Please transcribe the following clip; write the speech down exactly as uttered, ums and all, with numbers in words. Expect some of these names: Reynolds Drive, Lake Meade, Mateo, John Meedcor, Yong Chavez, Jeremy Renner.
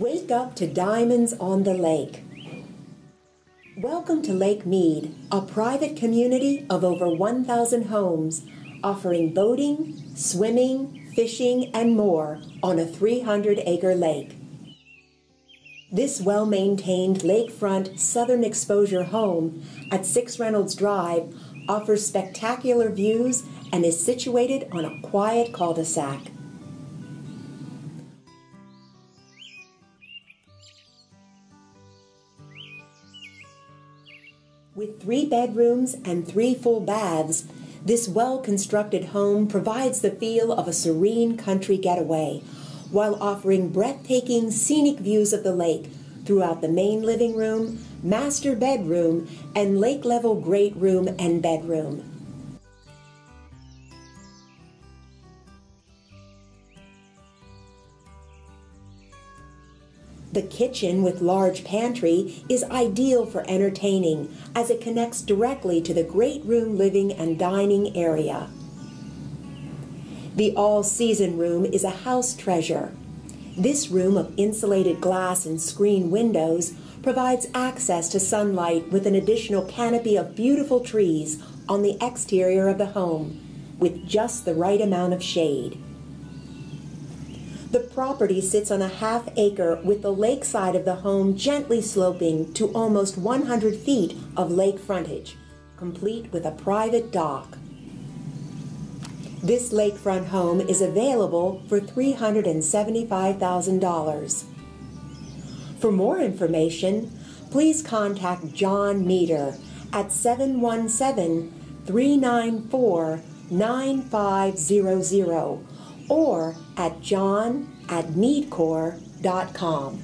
Wake up to diamonds on the lake. Welcome to Lake Meade, a private community of over one thousand homes, offering boating, swimming, fishing, and more on a three hundred acre lake. This well-maintained lakefront southern exposure home at six Reynolds Drive offers spectacular views and is situated on a quiet cul-de-sac. With three bedrooms and three full baths, this well-constructed home provides the feel of a serene country getaway, while offering breathtaking scenic views of the lake throughout the main living room, master bedroom, and lake-level great room and bedroom. The kitchen with large pantry is ideal for entertaining, as it connects directly to the great room living and dining area. The all-season room is a house treasure. This room of insulated glass and screen windows provides access to sunlight with an additional canopy of beautiful trees on the exterior of the home, with just the right amount of shade. The property sits on a half acre, with the lake side of the home gently sloping to almost one hundred feet of lake frontage, complete with a private dock. This lakefront home is available for three hundred seventy-five thousand dollars. For more information, please contact John Meedcor at seven one seven, three nine four, nine five zero zero or at john at meedcor dot com.